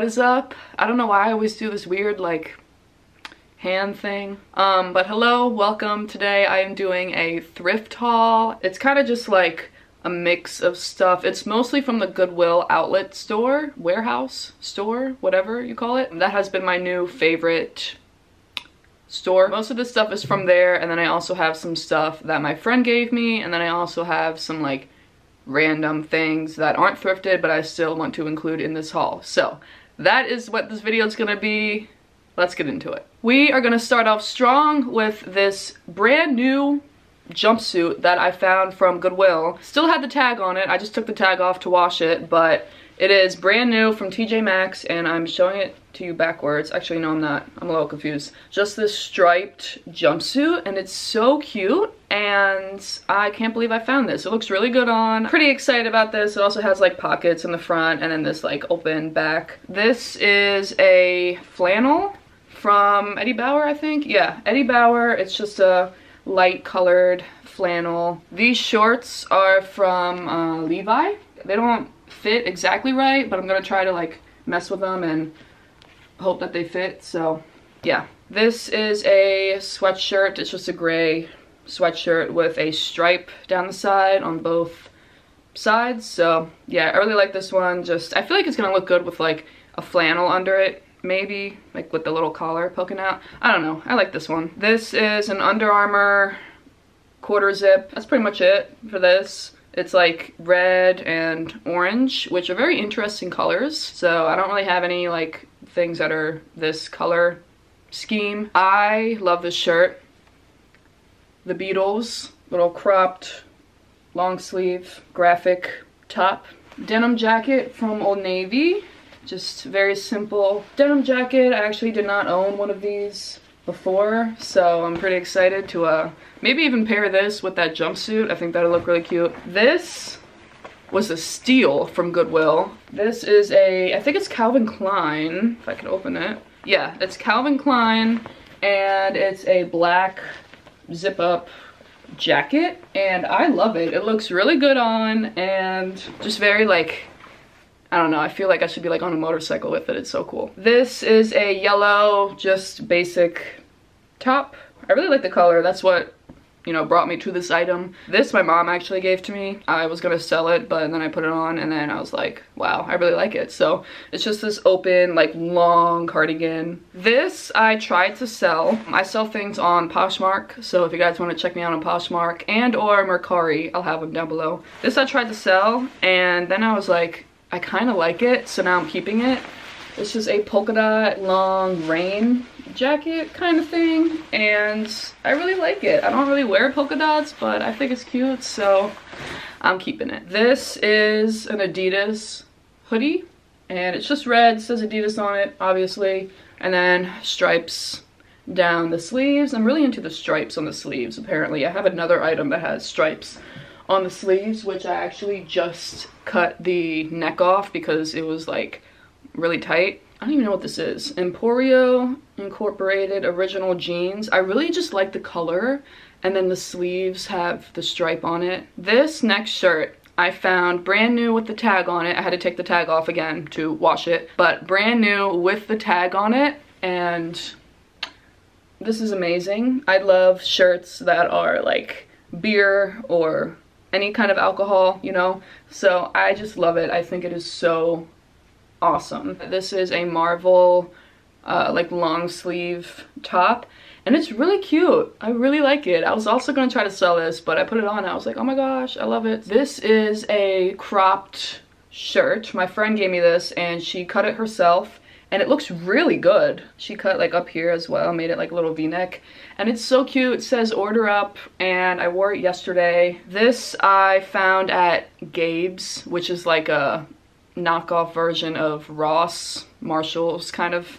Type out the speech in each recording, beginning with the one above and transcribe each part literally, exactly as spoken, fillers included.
what is up. I don't know why I always do this weird like hand thing, um but hello, welcome. Today I am doing a thrift haul. It's kind of just like a mix of stuff. It's mostly from the Goodwill Outlet store, warehouse store, whatever you call it. That has been my new favorite store. Most of this stuff is from there, and then I also have some stuff that my friend gave me, and then I also have some like random things that aren't thrifted but I still want to include in this haul. So that is what this video is gonna be. Let's get into it. We are gonna start off strong with this brand new jumpsuit that I found from Goodwill. Still had the tag on it, I just took the tag off to wash it, but it is brand new from T J Maxx, and I'm showing it to you backwards. Actually, no, I'm not. I'm a little confused. Just this striped jumpsuit, and it's so cute, and I can't believe I found this. It looks really good on. Pretty excited about this. It also has like pockets in the front, and then this like open back. This is a flannel from Eddie Bauer, I think. Yeah, Eddie Bauer. It's just a light colored flannel. These shorts are from uh, Levi. They don't fit exactly right, but I'm gonna try to like mess with them and hope that they fit. So yeah, this is a sweatshirt. It's just a gray sweatshirt with a stripe down the side on both sides. So yeah, I really like this one. Just I feel like it's gonna look good with like a flannel under it, maybe like with the little collar poking out. I don't know, I like this one. This is an Under Armour quarter zip. That's pretty much it for this. It's like red and orange, which are very interesting colors. So I don't really have any like things that are this color scheme. I love this shirt. The Beatles, little cropped, long sleeve, graphic top. Denim jacket from Old Navy. Just very simple denim jacket. I actually did not own one of these before, so I'm pretty excited to uh maybe even pair this with that jumpsuit. I think that'll look really cute. This was a steal from Goodwill. This is a, I think it's Calvin Klein, if I could open it. Yeah, it's Calvin Klein, and it's a black zip up jacket, and I love it. It looks really good on, and just very like, I don't know, I feel like I should be like on a motorcycle with it. It's so cool. This is a yellow, just basic top. I really like the color. That's what, you know, brought me to this item. This my mom actually gave to me. I was gonna sell it, but then I put it on, and then I was like, wow, I really like it. So it's just this open, like long cardigan. This I tried to sell. I sell things on Poshmark, so if you guys wanna check me out on Poshmark and or Mercari, I'll have them down below. This I tried to sell, and then I was like, I kind of like it, so now I'm keeping it. This is a polka dot long rain jacket kind of thing, and I really like it. I don't really wear polka dots, but I think it's cute, so I'm keeping it. This is an Adidas hoodie, and it's just red. It says Adidas on it, obviously, and then stripes down the sleeves. I'm really into the stripes on the sleeves, apparently. I have another item that has stripes on the sleeves, which I actually just cut the neck off because it was like really tight. I don't even know what this is. Emporio Incorporated original jeans. I really just like the color, and then the sleeves have the stripe on it. This next shirt I found brand new with the tag on it. I had to take the tag off again to wash it, but brand new with the tag on it, and this is amazing. I love shirts that are like beer or any kind of alcohol, you know, so I just love it. I think it is so awesome. This is a Marvel uh, like long sleeve top, and it's really cute. I really like it. I was also gonna try to sell this, but I put it on and I was like, oh my gosh, I love it. This is a cropped shirt. My friend gave me this, and she cut it herself, and it looks really good. She cut like up here as well, made it like a little v-neck, and it's so cute. It says order up, and I wore it yesterday. This I found at Gabe's, which is like a knockoff version of Ross, Marshall's kind of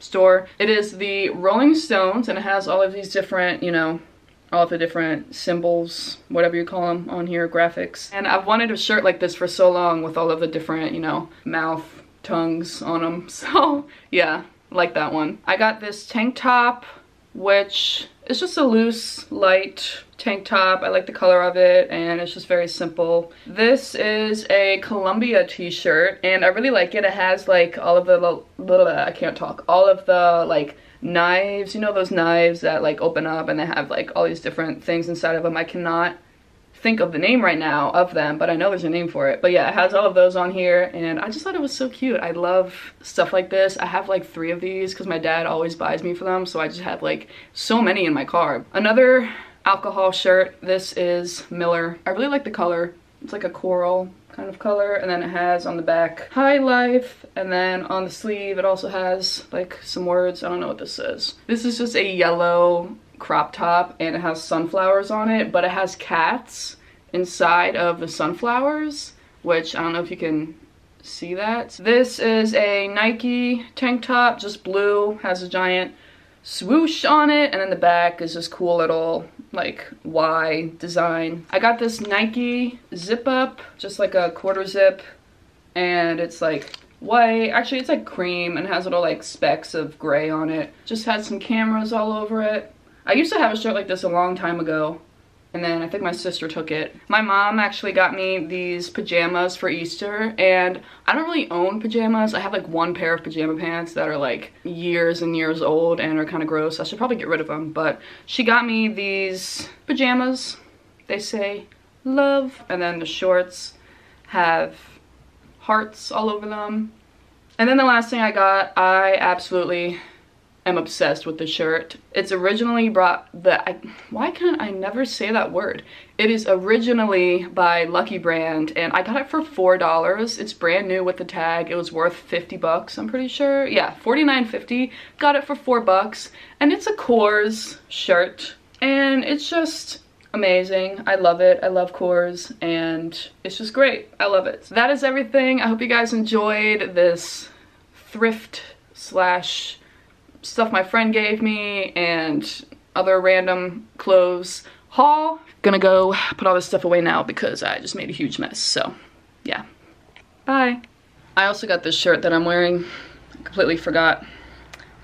store. It is the Rolling Stones, and it has all of these different, you know, all of the different symbols, whatever you call them on here, graphics. And I've wanted a shirt like this for so long with all of the different, you know, mouth tongues on them. So yeah, like that one. I got this tank top which is just a loose, light tank top. I like the color of it, and it's just very simple. This is a Columbia t-shirt, and I really like it. It has like all of the little, little I can't talk, all of the like knives, you know, those knives that like open up and they have like all these different things inside of them. I cannot think of the name right now of them, but I know there's a name for it. But yeah, it has all of those on here, and I just thought it was so cute. I love stuff like this. I have like three of these because my dad always buys me for them, so I just have like so many in my car. Another alcohol shirt. This is Miller. I really like the color. It's like a coral kind of color, and then it has on the back High Life, and then on the sleeve it also has like some words. I don't know what this is. This is just a yellow crop top, and it has sunflowers on it, but it has cats inside of the sunflowers, which I don't know if you can see that. This is a Nike tank top, just blue, has a giant swoosh on it, and then the back is this cool little like Y design. I got this Nike zip up, just like a quarter zip, and it's like white, actually it's like cream, and has little like specks of gray on it. Just had some cameras all over it. I used to have a shirt like this a long time ago, and then I think my sister took it. My mom actually got me these pajamas for Easter, and I don't really own pajamas. I have like one pair of pajama pants that are like years and years old and are kind of gross. I should probably get rid of them, but she got me these pajamas. They say love, and then the shorts have hearts all over them. And then the last thing I got, I absolutely I'm obsessed with the shirt. It's originally brought the I, why can't I never say that word? It is originally by Lucky Brand, and I got it for four dollars. It's brand new with the tag. It was worth fifty bucks, I'm pretty sure. Yeah, forty-nine fifty. Got it for four bucks, and it's a Kors shirt, and it's just amazing. I love it. I love Kors, and it's just great. I love it. So that is everything. I hope you guys enjoyed this thrift slash stuff my friend gave me and other random clothes haul. Gonna go put all this stuff away now because I just made a huge mess, so yeah, bye. I also got this shirt that I'm wearing. I completely forgot,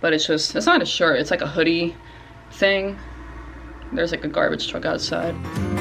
but it's just, it's not a shirt, it's like a hoodie thing. There's like a garbage truck outside.